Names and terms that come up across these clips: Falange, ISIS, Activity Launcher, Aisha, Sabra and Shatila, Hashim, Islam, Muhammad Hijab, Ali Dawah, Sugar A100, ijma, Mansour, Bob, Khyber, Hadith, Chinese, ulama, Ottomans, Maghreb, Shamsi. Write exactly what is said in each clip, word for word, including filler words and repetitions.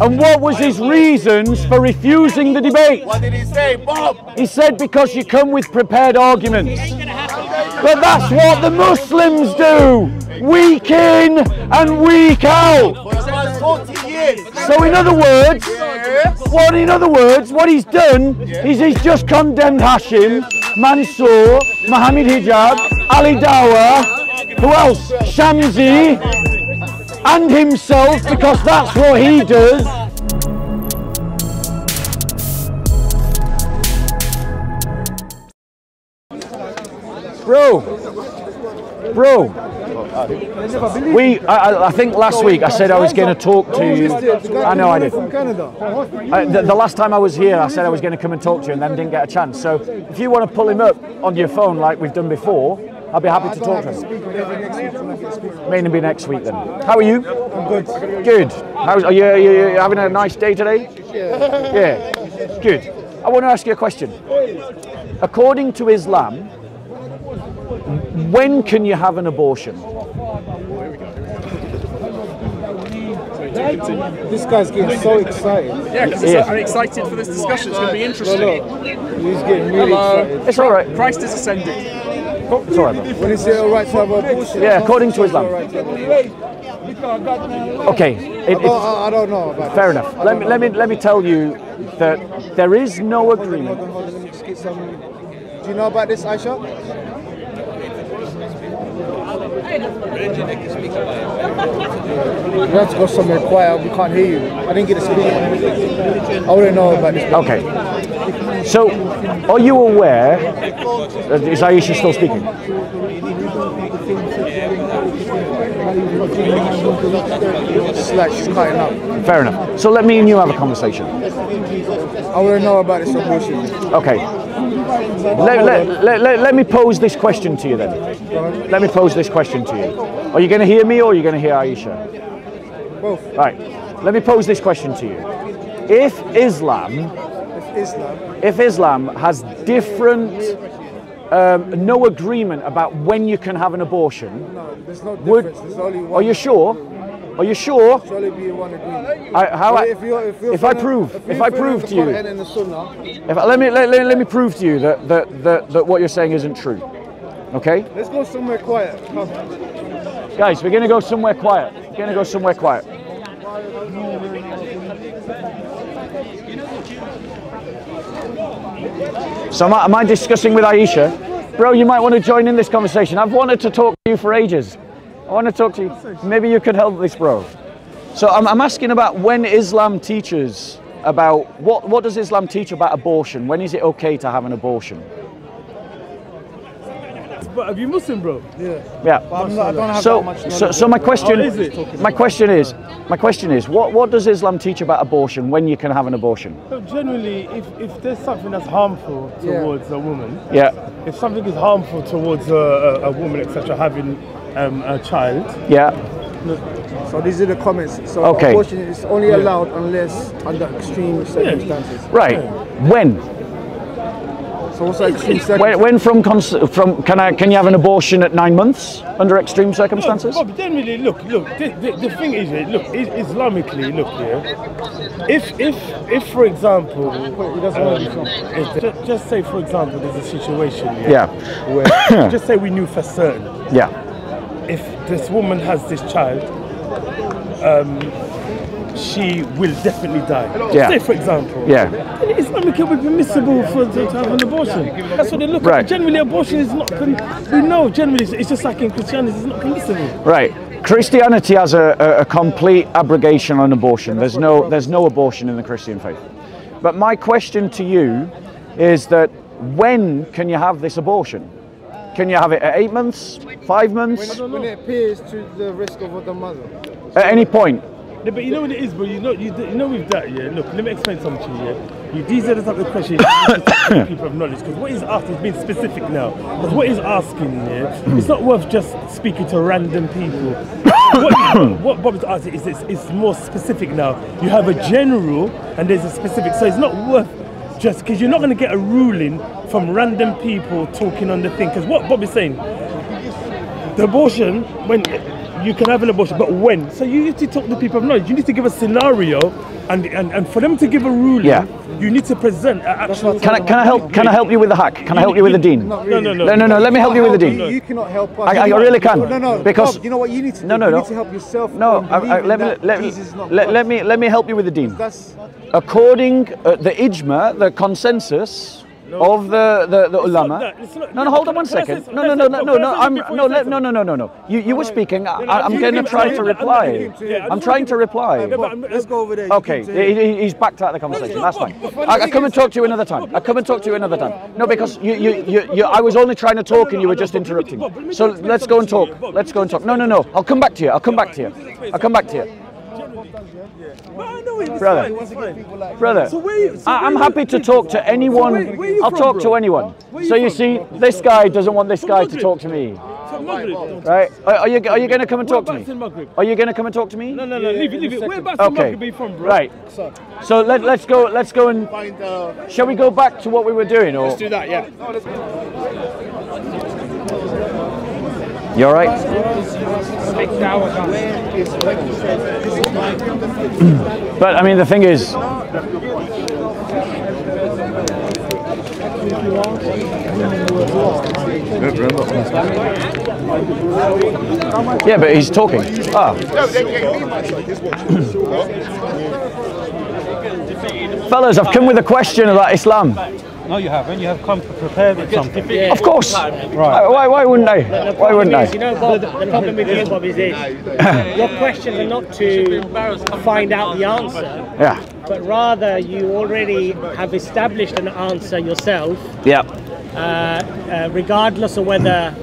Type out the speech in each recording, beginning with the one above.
And what was his reasons for refusing the debate? What did he say, Bob? He said, because you come with prepared arguments. But that's what the Muslims do, week in and week out. So in other words, what in other words, what he's done is he's just condemned Hashim, Mansour, Muhammad Hijab, Ali Dawah, who else? Shamsi, and himself, because that's what he does. Bro, bro. We, I, I think last week I said I was going to talk to you. I know I did. I, the, the last time I was here, I said I was going to come and talk to you, and then didn't get a chance. So if you want to pull him up on your phone like we've done before, I'll be happy to talk to him. Maybe be next week then. How are you? I'm good. Good. How's, are, you, are you having a nice day today? Yeah. Yeah. Good. I want to ask you a question. According to Islam, when can you have an abortion? This guy's getting so excited. Yeah, because yeah. I'm excited for this discussion. It's going to be interesting. No, no. He's getting really Hello. excited. It's all right. Christ is ascended. It's all right. Bro. When is it all right to have abortion? Yeah, according to Islam. Okay. It, it, I don't know. About fair this. enough. Let me, let me let me tell you that there is no agreement. Do you know about this, Aisha? You have to go somewhere quiet, we can't hear you. I didn't get to speak. I wouldn't know about this. Okay. So, are you aware... Is Aisha still speaking? It's like she's cutting up. Fair enough. So let me and you have a conversation. I wouldn't know about this abortion. Okay. Let, let, let, let, let me pose this question to you then. Let me pose this question to you. Are you going to hear me or are you going to hear Aisha? Both. Right. Let me pose this question to you. If Islam, if Islam, if Islam has different, um, no agreement about when you can have an abortion. No, there's no difference. There's only one. Are you sure? Are you sure? Be one I, how I, if, you're, if, you're if I prove, if, if I prove to you, if I, let me let, let, let me prove to you that, that that that what you're saying isn't true. Okay. Let's go somewhere quiet, come. guys. We're gonna go somewhere quiet. We're gonna go somewhere quiet. So am I, am I discussing with Aisha? Bro, you might want to join in this conversation. I've wanted to talk to you for ages. I want to talk to you. Maybe you could help this, bro. So I'm, I'm asking about when Islam teaches about, what, what does Islam teach about abortion? When is it okay to have an abortion? But are you Muslim, bro? Yeah. Yeah. But I'm not, I don't have so, that much so, so my question, is it? my question is, my question is, what, what does Islam teach about abortion, when you can have an abortion? So generally, if, if there's something that's harmful towards yeah. a woman, yeah. if something is harmful towards a, a, a woman, et cetera, having Um, a child. Yeah. So these are the comments. So okay. abortion is only allowed yeah. unless under extreme circumstances. Yeah. Right. Yeah. When? So what's extreme circumstances? When, when from from can I can you have an abortion at nine months under extreme circumstances? No, but generally, look, look. The, the, the thing is, look, is, Islamically, look here. Yeah, if if if for example, um, just say for example, there's a situation. Yeah. yeah. Where just say we knew for certain. Yeah. If this woman has this child, um, she will definitely die. Yeah. Say, for example, yeah. then Islamic, it would be permissible for to have an abortion. That's what they look right. at. Generally, abortion is not, con we know, generally, it's just like in Christianity, it's not permissible. Right. Christianity has a, a, a complete abrogation on abortion. There's no, there's no abortion in the Christian faith. But my question to you is that when can you have this abortion? Can you have it at eight months, five months? When, when it appears to the risk of the mother. At any point. Yeah, but you know what it is, bro. You know, you, you know with that, yeah. Look, let me explain something to you. Yeah? You, these are the type of questions people have knowledge. Because what is asked is being specific now. Because what is asking, yeah, it's not worth just speaking to random people. what, what Bob is asking is it's, it's more specific now. You have a general and there's a specific, so it's not worth. Just because you're not going to get a ruling from random people talking on the thing. Because what Bob is saying, the abortion, when you can have an abortion, but when? So you need to talk to people of knowledge. You need to give a scenario, and and, and for them to give a ruling, yeah. you need to present an actual. Can I can I help? Can I help you with the hack? Can you I help need, you with the dean? Really. No, no, no, no, no, no. Let me help you with the dean. You, you cannot help us. I, I really can. No, no, no. Because Bob, you know what you need to. No, no, no. You need to help yourself. No, I, I, let me let me let, let me let me help you with the dean. That's according uh, the ijma, the consensus. No. Of the the, the ulama. Not, no, no, hold on one second. Say, no, no, no, no, no, no. I'm no, let, no, no, no, no, no. You you were speaking. I, I'm going to try to reply. I'm trying to reply. Let's go over there. Okay, he's backed out of the conversation. That's fine. I come and talk to you another time. I come and talk to you another time. No, because you you you, you I was only trying to talk and you were just interrupting. So let's go and talk. Let's go and talk. No, no, no. I'll come back to you. I'll come back to you. I'll come back to you. But I know it, brother, fine, fine. Like brother, so you, so I'm happy you, to talk to anyone. So where, where I'll from, talk bro? To anyone. So you from, see, bro? This guy doesn't want this from guy Madrid. To talk to me. From Madrid. Right? Are you are you going to come and talk We're to me? Are you going to come and talk to me? No, no, no. Yeah, leave it, leave it. Where back okay. to Maghreb from, bro? Right. So let let's go. Let's go and find. Uh, shall we go back to what we were doing? Or? Let's do that. Yeah. No, let's You all right? But I mean, the thing is, yeah, but he's talking. Ah. Fellas, I've come with a question about Islam. No, you haven't. You have come prepared with something. Yeah. Of course. Right. Why, why wouldn't I? Why wouldn't I? You know, Bob, the problem with you, Bob, is this. Your questions are not to find out the answer, yeah. but rather you already have established an answer yourself, yeah. uh, uh, regardless of whether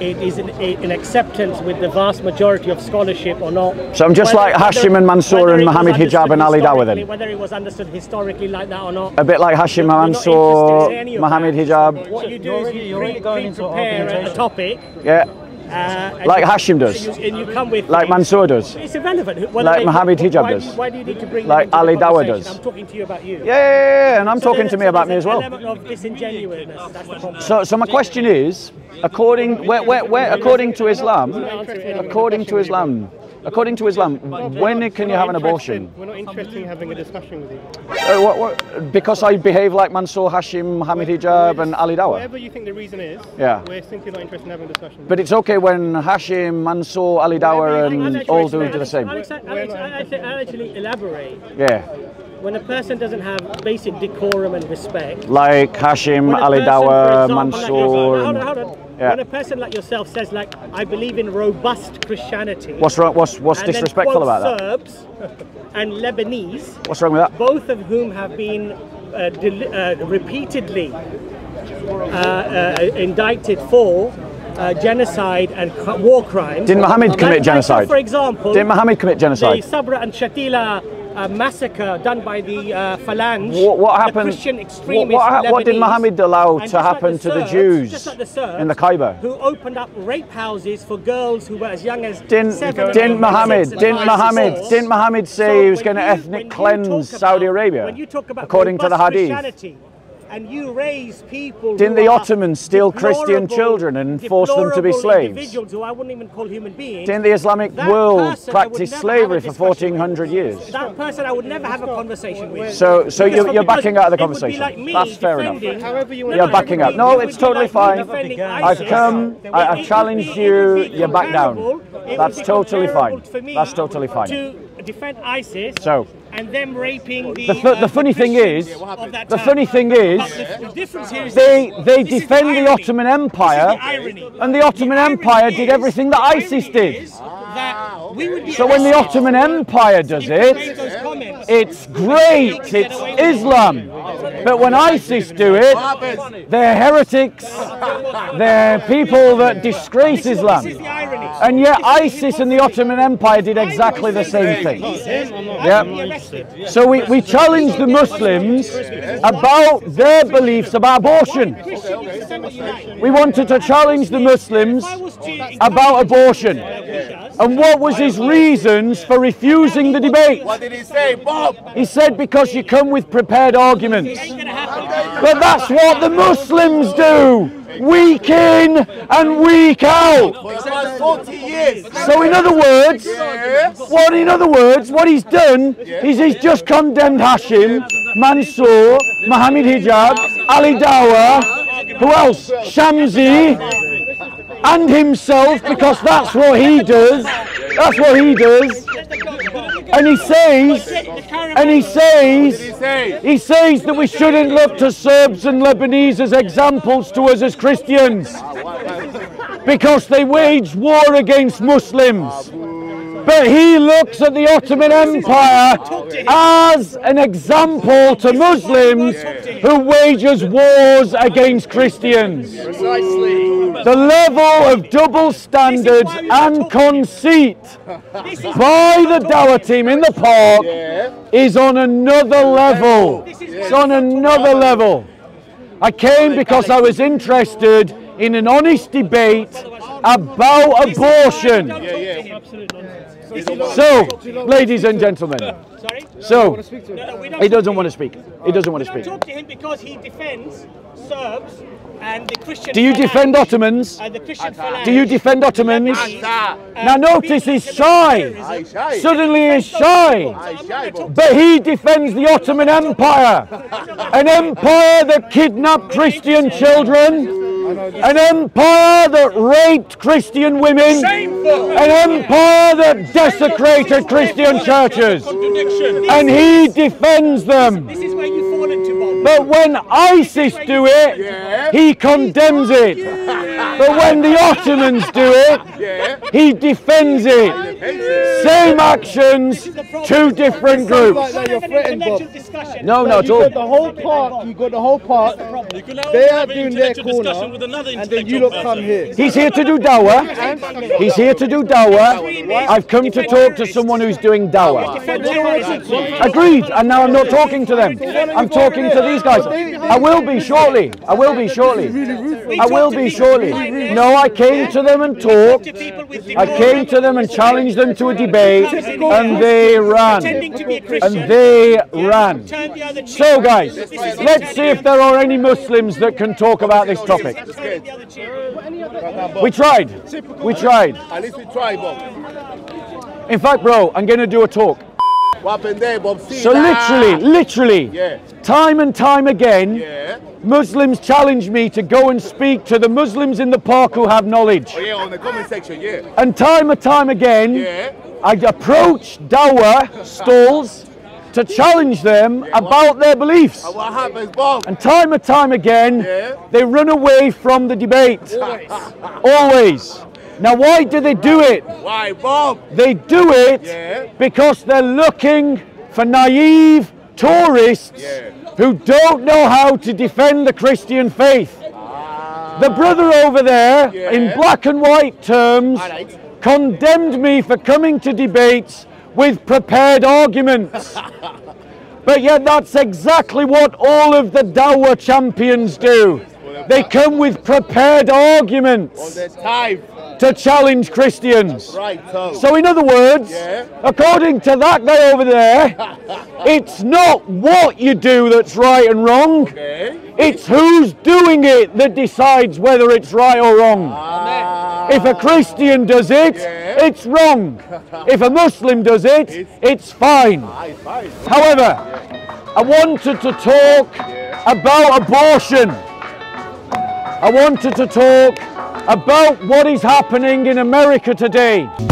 it is in, in acceptance with the vast majority of scholarship or not. So I'm just whether, like Hashim and Mansour and Muhammad Hijab and Ali Dawah then? Whether it was understood historically like that or not. A bit like Hashim, Mansour, Muhammad Hijab. What you do you're is you really, pre prepare a topic. Yeah. Uh, like Hashim does. And you come with like Mansour does. It's irrelevant. Whether like they, Muhammad Hijab why, does. Why do you need to bring like them into Ali Dawah does. I'm talking to you about you. Yeah, yeah, yeah. And I'm so talking to me about me as well. Of disingenuousness. That's the problem. So, so my question is, according where, where, where, according to Islam, according to Islam, according to Islam, when can you have an abortion? We're not interested in having a discussion with you. Uh, what, what, because I behave like Mansour, Hashim, Muhammad Hijab and Ali Dawah. Whatever you think the reason is, yeah. we're simply not interested in having a discussion. But it's okay when Hashim, Mansour, Ali Dawah and all do the same. I'll actually elaborate. Yeah. When a person doesn't have basic decorum and respect. Like Hashim, Ali Dawah, Mansour. Yeah. When a person like yourself says, like, I believe in robust Christianity. What's wrong? What's what's and disrespectful about that? Serbs and Lebanese. What's wrong with that? Both of whom have been uh, uh, repeatedly uh, uh, indicted for uh, genocide and war crimes. Didn't Muhammad commit like, genocide? For example, didn't Muhammad commit genocide? The Sabra and Shatila. A massacre done by the uh, Falange, what, what happened, the Christian extremists. What, what, what did Muhammad allow to happen like the Serbs, to the Jews just like the Serbs, in the Khyber? Who opened up rape houses for girls who were as young as didn't, seven didn't Muhammad, didn't Muhammad, didn't Muhammad say so he was going to ethnic cleanse Saudi Arabia, when you talk about according to the Hadith? And you raise people. Didn't the Ottomans steal Christian children and force them to be slaves? Who I wouldn't even call human beings. Didn't the Islamic world practice slavery for fourteen hundred years? That person I would never have a conversation with. So, so you're, you're backing out of the conversation. Like that's fair enough. You you're backing out. No, it's totally like fine. I've come. I, I've challenged you. You're back down. That's totally fine. That's totally fine. To defend ISIS. So. And them raping the, the, fu uh, the funny thing is, yeah, the funny thing is, the, the difference here is they they defend the, the Ottoman Empire, the and the Ottoman the Empire is, did everything that ISIS did. That we would be so when the Ottoman Empire does it, it's great, it's Islam. But when ISIS do it, they're heretics, they're people that disgrace Islam. And yet ISIS and the Ottoman Empire did exactly the same thing. Yeah. So we, we challenge the Muslims about their beliefs about abortion. We wanted to challenge the Muslims about abortion. And what was his reasons for refusing the debate? What did he say, Bob? He said because you come with prepared arguments. But that's what the Muslims do. week in and week out. So in other words, what in other words, what he's done is he's just condemned Hashim, Mansour, Muhammad Hijab, Ali Dawah, who else? Shamsi, and himself, because that's what he does. That's what he does. And he says, and he says, he says that we shouldn't look to Serbs and Lebanese as examples to us as Christians, because they wage war against Muslims. But he looks at the Ottoman Empire as an example to Muslims who wages wars against Christians. The level of double standards and conceit by the Dawah team in the park is on another level. It's on another level. I came because I was interested in an honest debate about abortion. So, ladies and gentlemen, sorry? So he doesn't want to speak. He doesn't want to speak. Talk to him because he defends Serbs and the Christian. Do you defend Ottomans? Do you defend Ottomans? Now notice he's shy. Suddenly he's shy. But he defends the Ottoman Empire, an empire that kidnapped Christian children. An empire that raped Christian women, shameful. An empire that desecrated Christian churches, and he defends them. But when ISIS do it, he condemns it. But when the Ottomans do it, he defends it. Same actions, two different groups. No, not at all. The whole part, you got the whole part. They are doing their corner. And then you look come here. He's here to do Dawah. He's here to do Dawah. I've come to talk to someone who's doing Dawah. Agreed. And now I'm not talking to them. I'm talking to these guys. I will be shortly. I will be shortly. I will be shortly. No, I came to them and talked. I came to them and challenged them to a debate, and they ran. And they ran. So, guys, let's see if there are any Muslims that can talk about this topic. We tried. We tried. At least we tried, Bob. In fact, bro, I'm going to do a talk. So literally, literally, yeah. time and time again, yeah. Muslims challenge me to go and speak to the Muslims in the park who have knowledge. Oh, yeah, on the comment section, yeah. And time and time again, yeah. I approach Dawah stalls to challenge them yeah, about their beliefs. And what happens, Bob? And time and time again, yeah. they run away from the debate. Always. Always. Now, why do they do it? Why, Bob? They do it yeah. because they're looking for naive tourists yeah. who don't know how to defend the Christian faith. Ah. The brother over there, yeah. in black and white terms, like. condemned me for coming to debates with prepared arguments. But yet that's exactly what all of the Dawah champions do. They come with prepared arguments to challenge Christians. So in other words, according to that guy over there, it's not what you do that's right and wrong, it's who's doing it that decides whether it's right or wrong. If a Christian does it, it's wrong. If a Muslim does it, it's fine. However, I wanted to talk about abortion. I wanted to talk about what is happening in America today.